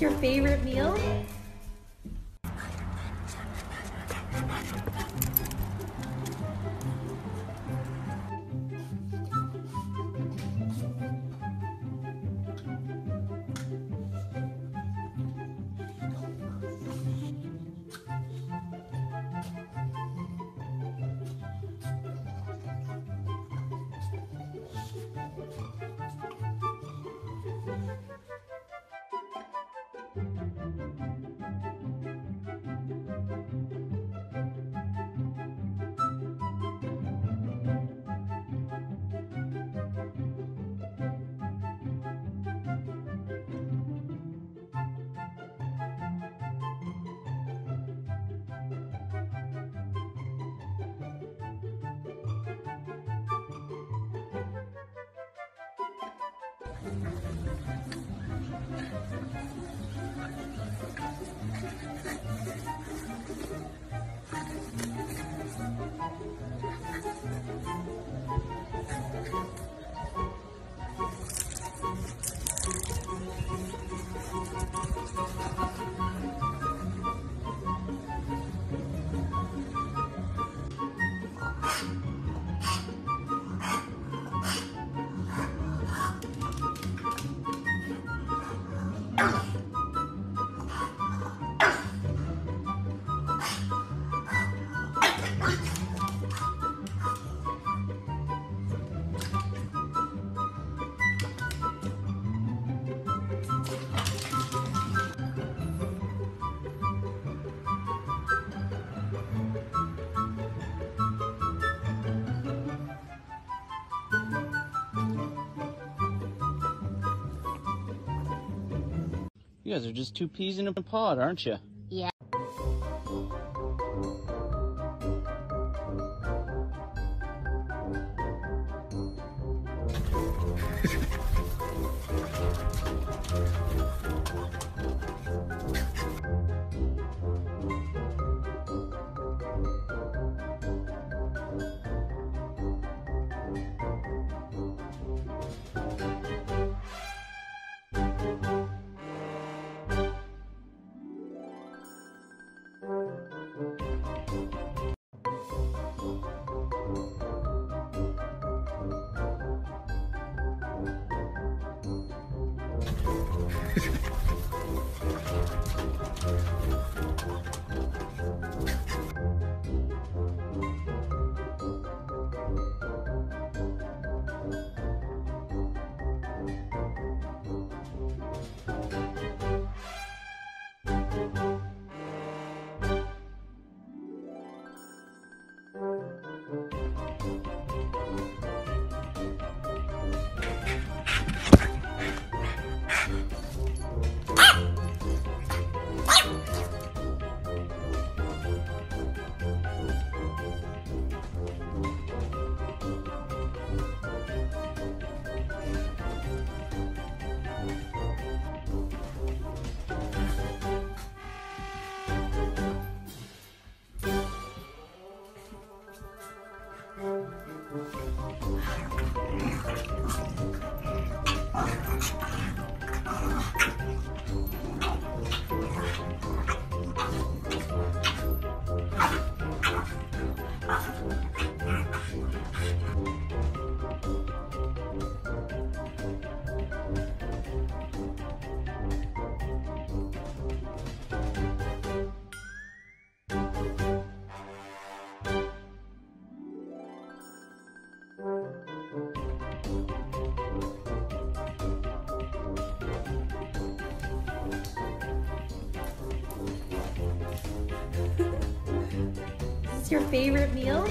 Your favorite meal? You guys are just two peas in a pod, aren't you? Yeah. your favorite meal?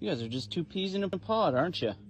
You guys are just two peas in a pod, aren't you?